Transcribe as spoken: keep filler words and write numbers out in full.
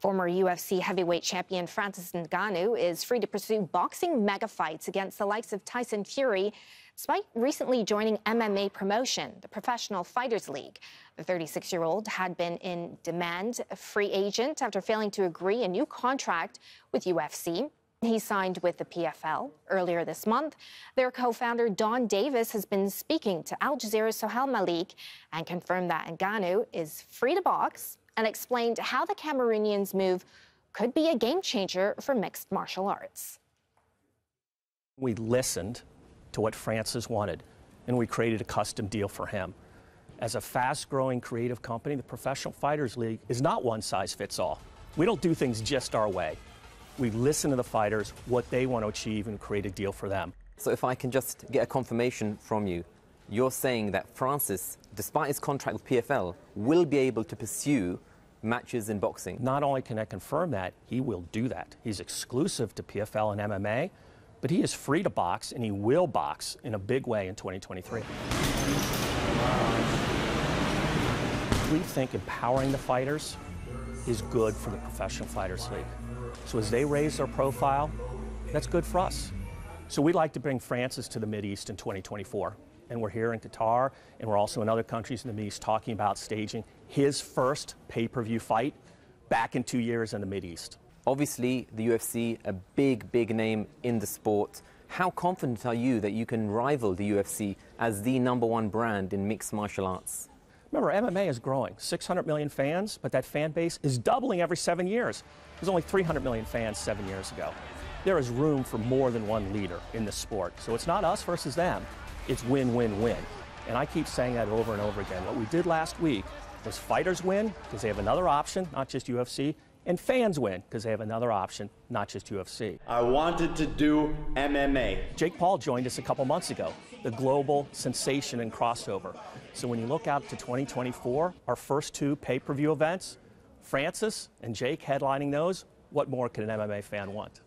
Former U F C heavyweight champion Francis Ngannou is free to pursue boxing mega fights against the likes of Tyson Fury, despite recently joining M M A promotion, the Professional Fighters League. The thirty-six-year-old had been in demand a free agent after failing to agree a new contract with U F C. He signed with the P F L earlier this month. Their co-founder Don Davis has been speaking to Al Jazeera's Sohail Malik and confirmed that Ngannou is free to box and explained how the Cameroonian's move could be a game-changer for mixed martial arts. We listened to what Francis wanted, and we created a custom deal for him. As a fast-growing creative company, the Professional Fighters League is not one-size-fits-all. We don't do things just our way. We listen to the fighters, what they want to achieve, and create a deal for them. So if I can just get a confirmation from you, you're saying that Francis, despite his contract with P F L, will be able to pursue matches in boxing? Not only can I confirm that, he will do that. He's exclusive to P F L and M M A, but he is free to box, and he will box in a big way in twenty twenty-three. We think empowering the fighters is good for the Professional Fighters League. So as they raise their profile, that's good for us. So we'd like to bring Francis to the Middle East in twenty twenty-four. And we're here in Qatar, and we're also in other countries in the Middle East talking about staging his first pay-per-view fight back in two years in the Middle East. Obviously, the U F C, a big, big name in the sport. How confident are you that you can rival the U F C as the number one brand in mixed martial arts? Remember, M M A is growing. six hundred million fans, but that fan base is doubling every seven years. There's only three hundred million fans seven years ago. There is room for more than one leader in this sport. So it's not us versus them. It's win-win-win. And I keep saying that over and over again. What we did last week was fighters win because they have another option, not just U F C, and fans win because they have another option, not just U F C. I wanted to do M M A. Jake Paul joined us a couple months ago, the global sensation and crossover. So when you look out to twenty twenty-four, our first two pay-per-view events, Francis and Jake headlining those, what more could an M M A fan want?